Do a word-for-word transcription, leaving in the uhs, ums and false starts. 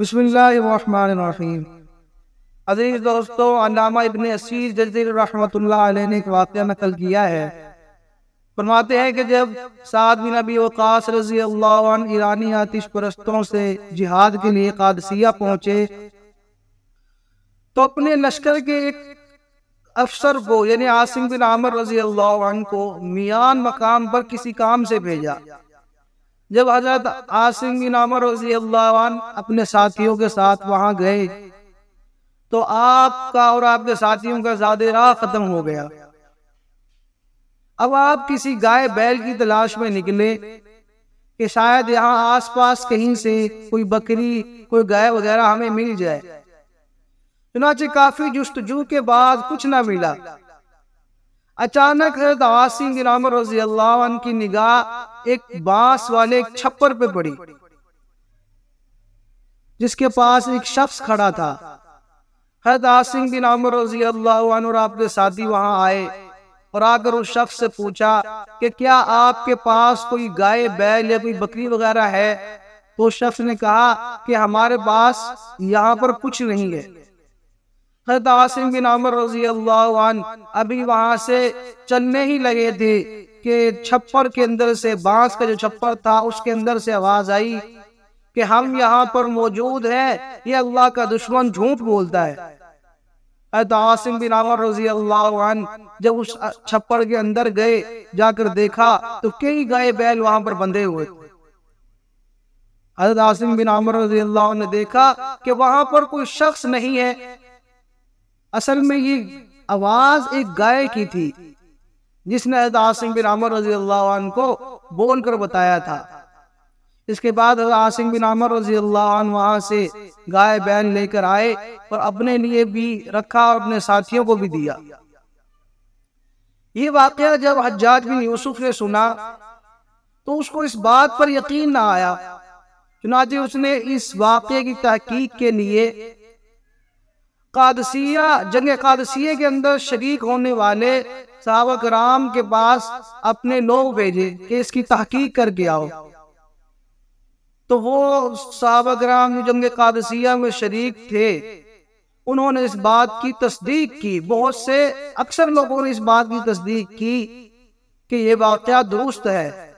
बिस्मिल्लाहिर्रहमानिर्रहीम। अज़ीज़ दोस्तों, अल्लामा इब्ने असीर जज़री रहमतुल्लाह अलैह ने एक वाक़या नकल किया है। फरमाते हैं कि जब साद बिन अबी वक़्क़ास रज़ी अल्लाहु अन्हु ईरानी आतिश परस्तों से जिहाद के लिए क़ादसिया पहुँचे तो अपने लश्कर के एक अफसर को यानी आसिम बिन आमर रज़ी अल्लाहु अन्हु को मियान मकाम पर किसी काम से भेजा। जब हज़रत आसिम बिन आमर रज़ी अल्लाहु अन्हु अपने साथियों के साथ वहाँ गए तो आपका और आपके साथियों का ज़ादे राह खत्म हो गया। अब आप किसी गाय बैल की तलाश में निकले कि शायद यहाँ आसपास कहीं से कोई बकरी कोई गाय वगैरह हमें मिल जाए। चुनाचे काफी जुस्तजू के बाद कुछ ना मिला। अचानक हज़रत आसिम बिन आमर रज़ी अल्लाहु अन्हु की निगाह एक बांस वाले एक छप्पर पे पड़ी जिसके पास एक शख्स खड़ा था। हज़रत आसिम बिन आमर रज़ी अल्लाहु अन्हु और आपके साथी वहां आए और आकर उस शख्स से पूछा कि क्या आपके पास कोई गाय बैल या कोई बकरी वगैरह है। तो शख्स ने कहा कि हमारे पास यहाँ पर कुछ नहीं है। हज़रत आसिम बिन आमर रज़ी अल्लाहु अन्हु अभी वहां से चलने ही लगे थे कि छप्पर के अंदर से बांस का जो छप्पर था उसके अंदर से आवाज आई कि हम यहाँ पर मौजूद हैं, ये अल्लाह का दुश्मन झूठ बोलता है। हज़रत आसिम बिन आमर रज़ी अल्लाहु अन्हु जब उस छप्पर के अंदर गए जाकर देखा तो कई गाय बैल वहां पर बंधे हुए थे। हज़रत आसिम बिन आमर रज़ी अल्लाहु अन्हु ने देखा कि वहां पर कोई शख्स नहीं है। असल में ये आवाज एक गाय की थी जिसने हज़रत आसिम बिन आमर रज़ी अल्लाहु अन्हु को बोलकर बताया था। इसके बाद हज़रत आसिम बिन आमर रज़ी अल्लाहु अन्हु वहां से गाय बैल लेकर आए और अपने लिए भी रखा और अपने साथियों को भी दिया। ये वाकया जब हज्जाज बिन यूसुफ ने सुना तो उसको इस बात पर यकीन ना आया। चुनांचे उसने इस वाकये की तहकीक के लिए क़ादसिया जंग क़ादसिया के अंदर शरीक होने वाले सहाबा कराम के पास अपने लोग भेजे कि इसकी तहकीक करके आओ। तो वो सहाबा कराम जंग क़ादसिया में शरीक थे, उन्होंने इस बात की तस्दीक की। बहुत से अक्सर लोगों ने इस बात की तस्दीक की कि ये वाक़या दुरुस्त है।